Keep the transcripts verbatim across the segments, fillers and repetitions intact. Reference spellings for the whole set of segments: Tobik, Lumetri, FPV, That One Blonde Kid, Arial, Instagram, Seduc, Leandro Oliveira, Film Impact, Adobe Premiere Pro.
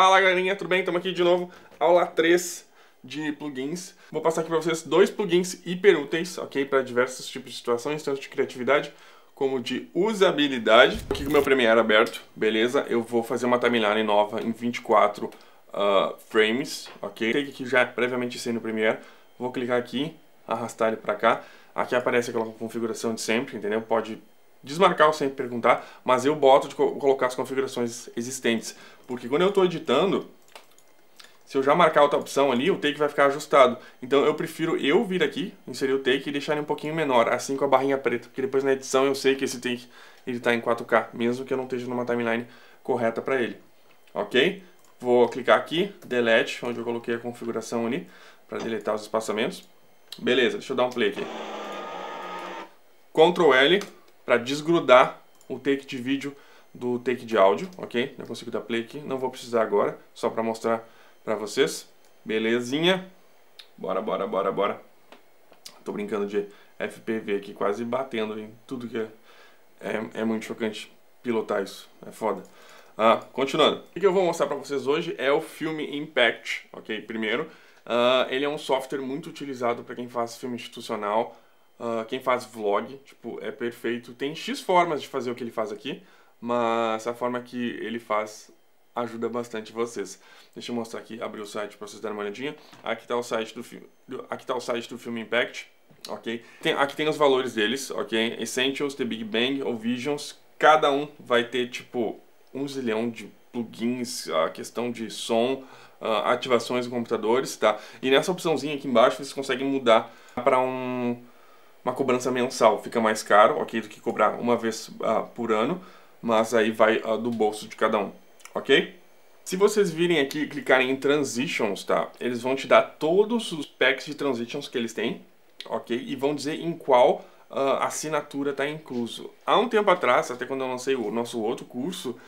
Fala galerinha, tudo bem? Estamos aqui de novo, aula três de plugins. Vou passar aqui para vocês dois plugins hiper úteis, ok? Para diversos tipos de situações, tanto de criatividade como de usabilidade. Aqui com o meu Premiere aberto, beleza? Eu vou fazer uma timeline nova em vinte e quatro uh, frames, ok? Take que já é previamente sei no Premiere, vou clicar aqui, arrastar ele para cá. Aqui aparece aquela configuração de sempre, entendeu? Pode desmarcar sem perguntar, mas eu boto de co colocar as configurações existentes. Porque quando eu estou editando, se eu já marcar outra opção ali, o take vai ficar ajustado. Então eu prefiro eu vir aqui, inserir o take e deixar ele um pouquinho menor, assim com a barrinha preta. Porque depois na edição eu sei que esse take está em quatro K, mesmo que eu não esteja numa timeline correta para ele. Ok? Vou clicar aqui, delete, onde eu coloquei a configuração ali, para deletar os espaçamentos. Beleza, deixa eu dar um play aqui. control L. Para desgrudar o take de vídeo do take de áudio, ok? Eu consigo dar play aqui, não vou precisar agora, só para mostrar para vocês. Belezinha. Bora, bora, bora, bora. Tô brincando de F P V aqui, quase batendo em tudo que é, é, é muito chocante pilotar isso, é foda. Ah, continuando. O que eu vou mostrar para vocês hoje é o Film Impact, ok? Primeiro, uh, ele é um software muito utilizado para quem faz filme institucional, Uh, quem faz vlog, tipo, é perfeito. Tem X formas de fazer o que ele faz aqui, mas a forma que ele faz ajuda bastante vocês. Deixa eu mostrar aqui, abrir o site para vocês darem uma olhadinha. Aqui está o site do filme, aqui está o site do Film Impact, ok? Tem, aqui tem os valores deles, ok? Essentials, The Big Bang ou Visions. Cada um vai ter, tipo, um zilhão de plugins, a questão de som, uh, ativações em computadores, tá? E nessa opçãozinha aqui embaixo vocês conseguem mudar para um... uma cobrança mensal, fica mais caro, ok, do que cobrar uma vez uh, por ano, mas aí vai uh, do bolso de cada um, ok? Se vocês virem aqui e clicarem em Transitions, tá? Eles vão te dar todos os packs de Transitions que eles têm, ok? E vão dizer em qual uh, assinatura está incluso. Há um tempo atrás, até quando eu lancei o nosso outro curso,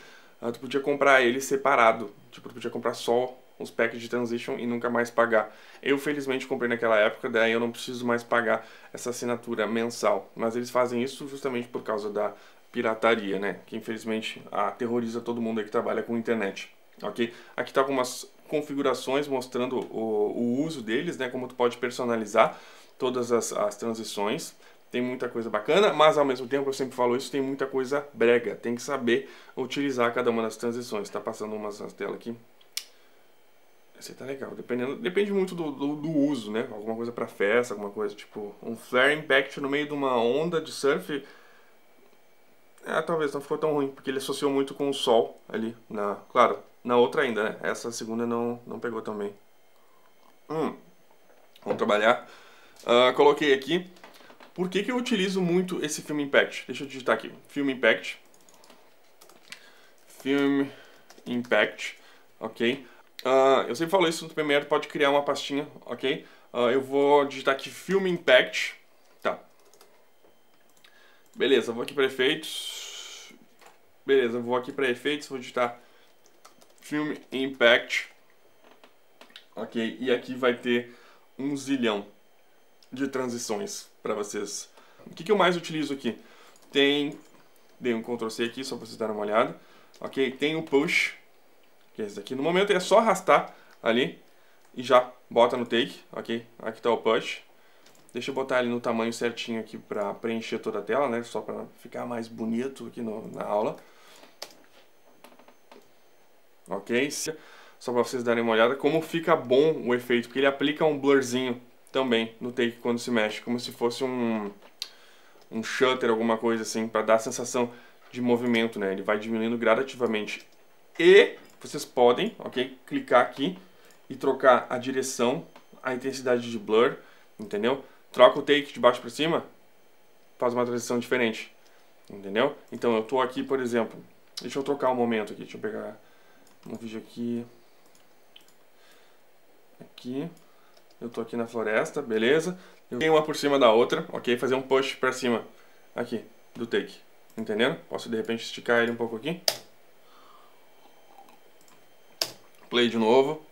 uh, tu podia comprar ele separado, tipo, tu podia comprar só os packs de transition e nunca mais pagar. Eu felizmente comprei naquela época, daí eu não preciso mais pagar essa assinatura mensal. Mas eles fazem isso justamente por causa da pirataria, né? Que infelizmente aterroriza todo mundo aí que trabalha com internet, ok? Aqui tá algumas configurações mostrando o, o uso deles, né? Como tu pode personalizar todas as, as transições. Tem muita coisa bacana, mas ao mesmo tempo, eu sempre falo isso, tem muita coisa brega. Tem que saber utilizar cada uma das transições. Tá passando umas na tela aqui. Esse tá legal, dependendo, depende muito do, do, do uso, né? Alguma coisa pra festa, alguma coisa tipo um flare impact no meio de uma onda de surf. É, talvez não ficou tão ruim, porque ele associou muito com o sol ali na... Claro, na outra ainda, né? Essa segunda não, não pegou também. Hum, vamos trabalhar. Uh, coloquei aqui. Por que que eu utilizo muito esse Film Impact? Deixa eu digitar aqui. Film Impact. Film Impact. Ok. Uh, eu sempre falo isso no Premiere, pode criar uma pastinha, ok? Uh, eu vou digitar aqui Film Impact, tá. Beleza, vou aqui para efeitos. Beleza, vou aqui para efeitos, vou digitar Film Impact. Ok, e aqui vai ter um zilhão de transições para vocês. O que que eu mais utilizo aqui? Tem... Dei um control C aqui, só para vocês darem uma olhada. Ok, tem o Push. Esse daqui, no momento é só arrastar ali e já bota no take, ok? Aqui tá o push. Deixa eu botar ele no tamanho certinho aqui pra preencher toda a tela, né? Só pra ficar mais bonito aqui no, na aula. Ok? Só pra vocês darem uma olhada como fica bom o efeito, porque ele aplica um blurzinho também no take quando se mexe, como se fosse um, um shutter, alguma coisa assim, pra dar a sensação de movimento, né? Ele vai diminuindo gradativamente. E... vocês podem, ok, clicar aqui e trocar a direção, a intensidade de blur, entendeu? Troca o take de baixo para cima, faz uma transição diferente, entendeu? Então eu tô aqui, por exemplo, deixa eu trocar um momento aqui, deixa eu pegar um vídeo aqui. Aqui, eu tô aqui na floresta, beleza? Eu tenho uma por cima da outra, ok? Fazer um push para cima aqui do take, entendeu? Posso de repente esticar ele um pouco aqui. Play de novo,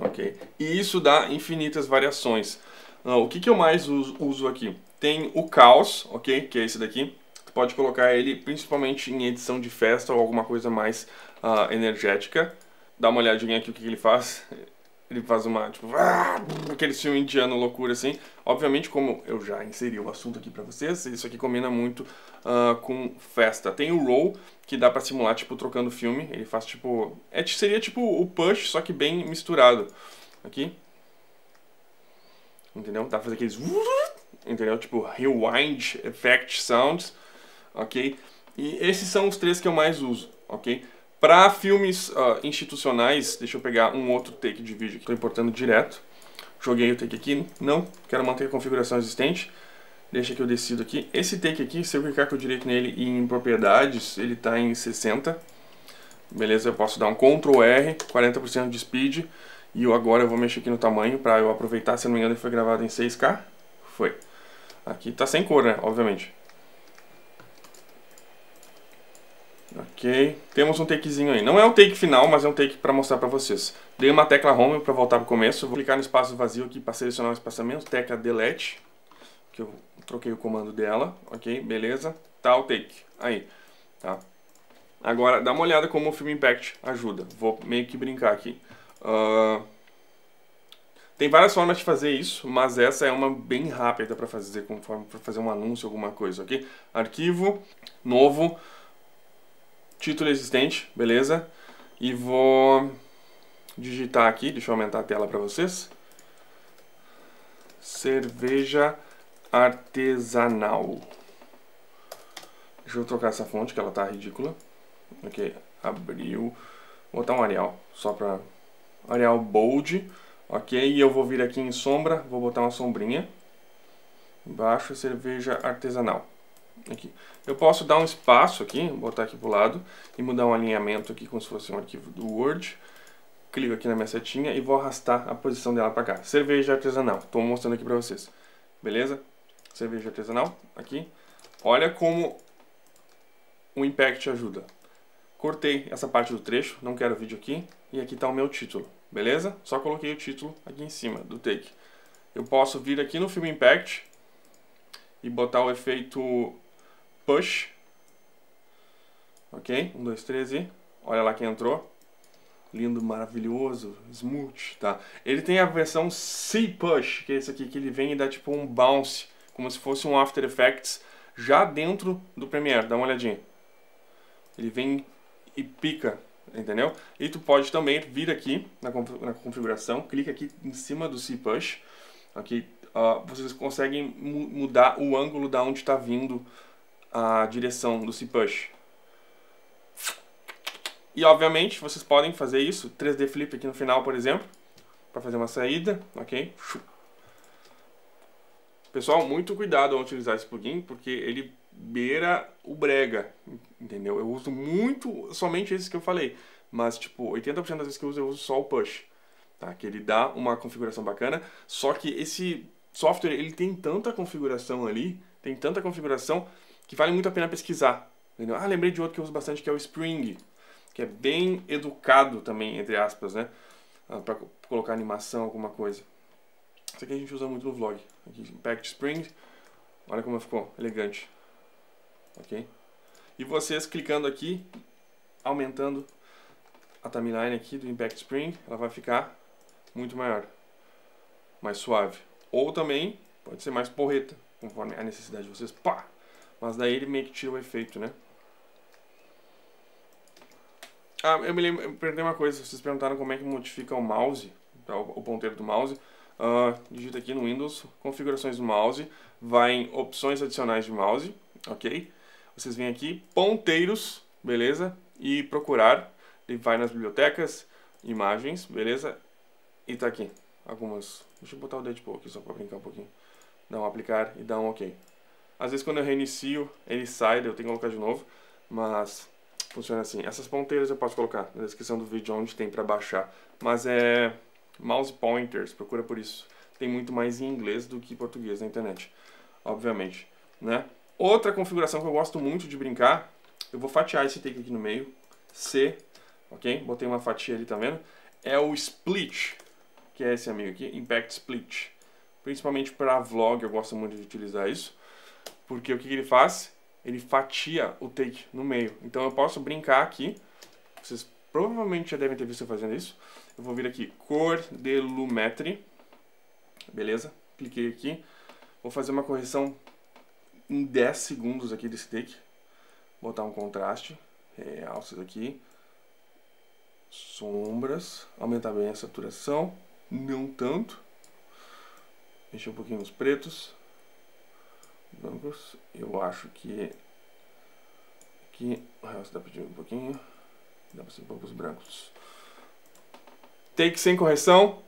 ok. E isso dá infinitas variações. Uh, o que que eu mais uso, uso aqui? Tem o caos, ok, que é esse daqui. Tu pode colocar ele principalmente em edição de festa ou alguma coisa mais uh, energética. Dá uma olhadinha aqui o que, que ele faz. Ele faz uma, tipo, aquele filme indiano loucura assim. Obviamente, como eu já inseri o assunto aqui pra vocês, isso aqui combina muito uh, com festa. Tem o roll, que dá pra simular, tipo, trocando filme. Ele faz, tipo, é, seria tipo o push, só que bem misturado. Aqui. Entendeu? Dá pra fazer aqueles, entendeu? Tipo, rewind, effect, sounds. Ok? E esses são os três que eu mais uso, ok? Para filmes uh, institucionais, deixa eu pegar um outro take de vídeo aqui. Estou importando direto. Joguei o take aqui. Não, quero manter a configuração existente. Deixa que eu decido aqui. Esse take aqui, se eu clicar com o direito nele e em propriedades, ele está em sessenta. Beleza, eu posso dar um control R, quarenta por cento de speed. E eu agora eu vou mexer aqui no tamanho para eu aproveitar. Se não me engano, ele foi gravado em seis K. Foi. Aqui está sem cor, né? Obviamente. Ok, temos um takezinho aí. Não é um take final, mas é um take para mostrar para vocês. Dei uma tecla home para voltar para o começo. Vou clicar no espaço vazio aqui para selecionar o espaçamento. Tecla delete, que eu troquei o comando dela. Ok, beleza. Tá o take. Aí, tá. Agora, dá uma olhada como o Film Impact ajuda. Vou meio que brincar aqui. Uh... Tem várias formas de fazer isso, mas essa é uma bem rápida para fazer, conforme para fazer um anúncio, alguma coisa, ok? Arquivo, novo... Título existente, beleza? E vou digitar aqui, deixa eu aumentar a tela para vocês. Cerveja artesanal. Deixa eu trocar essa fonte, que ela tá ridícula. Ok, abriu. Vou botar um Arial, só para... Arial bold. Ok, e eu vou vir aqui em sombra, vou botar uma sombrinha. Embaixo, cerveja artesanal. Aqui. Eu posso dar um espaço aqui, botar aqui pro lado e mudar um alinhamento aqui como se fosse um arquivo do Word. Clico aqui na minha setinha e vou arrastar a posição dela para cá. Cerveja artesanal, estou mostrando aqui para vocês. Beleza? Cerveja artesanal, aqui. Olha como o Impact ajuda. Cortei essa parte do trecho, não quero vídeo aqui. E aqui está o meu título, beleza? Só coloquei o título aqui em cima do take. Eu posso vir aqui no Film Impact e botar o efeito... Push. Ok? um, dois, três e... Olha lá quem entrou. Lindo, maravilhoso. Smooth, tá? Ele tem a versão C-Push, que é esse aqui, que ele vem e dá tipo um bounce, como se fosse um After Effects, já dentro do Premiere. Dá uma olhadinha. Ele vem e pica, entendeu? E tu pode também vir aqui na, na configuração, clica aqui em cima do C-Push, ok? Uh, vocês conseguem mu mudar o ângulo da onde está vindo a direção do C-Push. E obviamente vocês podem fazer isso, três D Flip aqui no final, por exemplo, para fazer uma saída, ok? Pessoal, muito cuidado ao utilizar esse plugin, porque ele beira o brega, entendeu? Eu uso muito, somente esses que eu falei, mas tipo, oitenta por cento das vezes que eu uso, eu uso só o Push, tá? Que ele dá uma configuração bacana, só que esse software, ele tem tanta configuração ali, tem tanta configuração, que vale muito a pena pesquisar. Entendeu? Ah, lembrei de outro que eu uso bastante, que é o Spring, que é bem educado também, entre aspas, né? Ah, pra colocar animação, alguma coisa. Isso aqui a gente usa muito no vlog. Aqui, Impact Spring. Olha como ficou, elegante. Ok? E vocês clicando aqui, aumentando a timeline aqui do Impact Spring, ela vai ficar muito maior, mais suave. Ou também, pode ser mais porreta, conforme a necessidade de vocês. Pá! Mas daí ele meio que tira o efeito, né? Ah, eu me lembro, eu perdi uma coisa. Vocês perguntaram como é que modifica o mouse, tá? O ponteiro do mouse. Uh, digita aqui no Windows, configurações do mouse. Vai em opções adicionais de mouse, ok? Vocês vêm aqui, ponteiros, beleza? E procurar. Ele vai nas bibliotecas, imagens, beleza? E tá aqui, algumas... Deixa eu botar o Deadpool aqui só pra brincar um pouquinho. Dá um aplicar e dá um ok. Às vezes quando eu reinicio, ele sai, eu tenho que colocar de novo, mas funciona assim. Essas ponteiras eu posso colocar na descrição do vídeo onde tem para baixar, mas é mouse pointers, procura por isso. Tem muito mais em inglês do que em português na internet, obviamente, né? Outra configuração que eu gosto muito de brincar, eu vou fatiar esse take aqui no meio, C, ok? Botei uma fatia ali, tá vendo? É o split, que é esse amigo aqui, Impact Split. Principalmente para vlog eu gosto muito de utilizar isso. Porque o que ele faz? Ele fatia o take no meio. Então eu posso brincar aqui. Vocês Provavelmente já devem ter visto eu fazendo isso. Eu vou vir aqui, cor de lumetri. Beleza, cliquei aqui. Vou fazer uma correção em dez segundos aqui desse take. Botar um contraste, realças aqui. Sombras, aumentar bem a saturação. Não tanto. Mexer um pouquinho os pretos. Brancos, eu acho que... Aqui, realça dá pra diminuir um pouquinho. Dá pra ser um pouco os brancos. Take sem correção.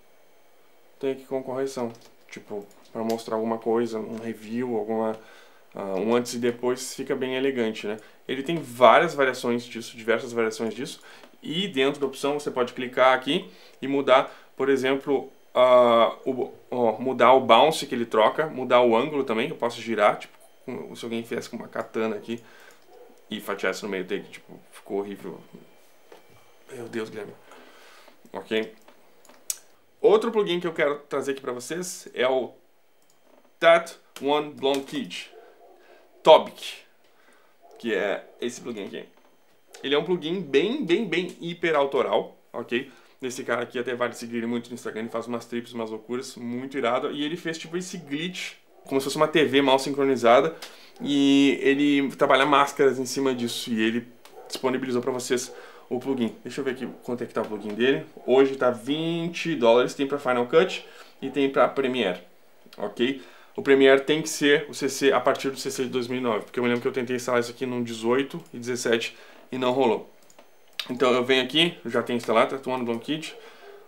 Take com correção. Tipo, pra mostrar alguma coisa, um review, alguma, uh, um antes e depois, fica bem elegante, né? Ele tem várias variações disso, diversas variações disso. E dentro da opção você pode clicar aqui e mudar, por exemplo, uh, o, ó, mudar o bounce que ele troca, mudar o ângulo também, eu posso girar, tipo, se alguém fizesse com uma katana aqui e fatiasse no meio dele, tipo, ficou horrível. Meu Deus, Guilherme. Ok. Outro plugin que eu quero trazer aqui pra vocês é o That One Blonde Kid, Tobik, que é esse plugin aqui. Ele é um plugin bem, bem, bem hiper autoral, ok? Esse cara aqui até vale seguir ele muito no Instagram, ele faz umas trips, umas loucuras, muito irado. E ele fez tipo esse glitch, como se fosse uma T V mal sincronizada. E ele trabalha máscaras em cima disso e ele disponibilizou pra vocês o plugin. Deixa eu ver aqui quanto é que tá o plugin dele. Hoje tá vinte dólares, tem pra Final Cut e tem pra Premiere, ok? O Premiere tem que ser o C C a partir do C C de dois mil e nove, porque eu me lembro que eu tentei instalar isso aqui num dezoito e dezessete e não rolou. Então eu venho aqui, eu já tenho instalado, tá tomando Blonde Kid,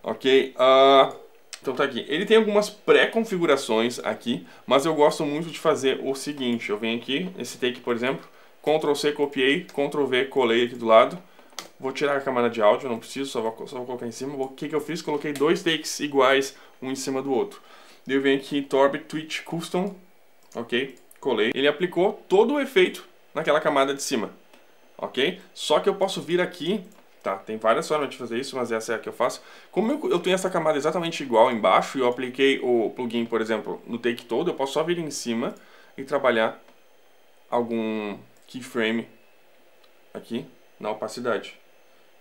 ok? Uh, então tá aqui. Ele tem algumas pré-configurações aqui, mas eu gosto muito de fazer o seguinte, eu venho aqui, esse take por exemplo, control C copiei, control V colei aqui do lado, vou tirar a camada de áudio, não preciso, só vou, só vou colocar em cima. O que que eu fiz? Coloquei dois takes iguais, um em cima do outro. Daí eu venho aqui em Torb Twitch Custom, ok? Colei. Ele aplicou todo o efeito naquela camada de cima. Ok? Só que eu posso vir aqui, tá? Tem várias formas de fazer isso, mas essa é a que eu faço. Como eu, eu tenho essa camada exatamente igual embaixo e eu apliquei o plugin, por exemplo, no take todo, eu posso só vir em cima e trabalhar algum keyframe aqui na opacidade.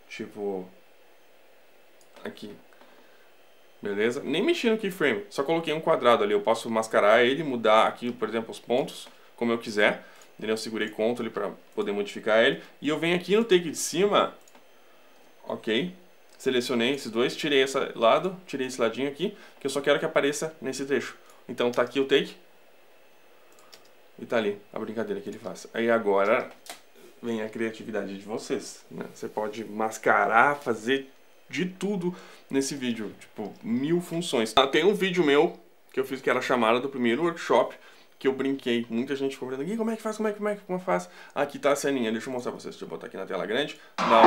Tipo, aqui. Beleza? Nem mexi no keyframe, só coloquei um quadrado ali. Eu posso mascarar ele, mudar aqui, por exemplo, os pontos, como eu quiser. Eu segurei Ctrl para poder modificar ele. E eu venho aqui no take de cima. Ok. Selecionei esses dois. Tirei esse lado. Tirei esse ladinho aqui. Que eu só quero que apareça nesse trecho. Então tá aqui o take. E tá ali a brincadeira que ele faz. Aí agora vem a criatividade de vocês, né? Você pode mascarar, fazer de tudo nesse vídeo. Tipo, mil funções. Ah, tem um vídeo meu que eu fiz que era a chamada do primeiro workshop, que eu brinquei, muita gente cobrando aqui, como é que faz, como é que como é, como faz? Aqui tá a ceninha, deixa eu mostrar pra vocês, deixa eu botar aqui na tela grande. Dá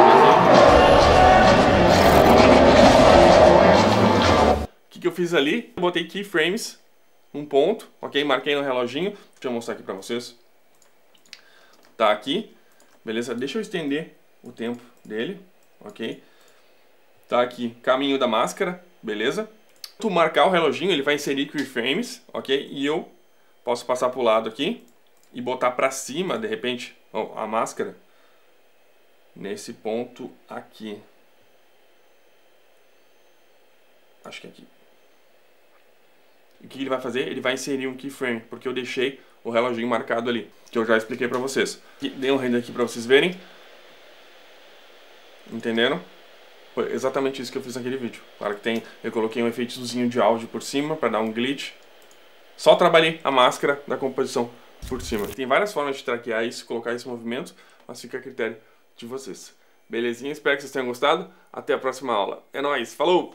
um... O que que eu fiz ali? Eu botei keyframes, um ponto, ok? Marquei no reloginho, deixa eu mostrar aqui pra vocês. Tá aqui, beleza? Deixa eu estender o tempo dele, ok? Tá aqui, caminho da máscara, beleza? Tu marcar o reloginho, ele vai inserir keyframes, ok? E eu posso passar pro lado aqui e botar pra cima, de repente, ó, a máscara nesse ponto aqui. Acho que é aqui. E o que ele vai fazer? Ele vai inserir um keyframe, porque eu deixei o reloginho marcado ali, que eu já expliquei pra vocês. Dei um render aqui pra vocês verem. Entenderam? Foi exatamente isso que eu fiz naquele vídeo. Claro que tem, eu coloquei um efeitozinho de áudio por cima pra dar um glitch. Só trabalhei a máscara da composição por cima. Tem várias formas de traquear isso, colocar esse movimento, mas fica a critério de vocês. Belezinha? Espero que vocês tenham gostado. Até a próxima aula. É nóis, falou!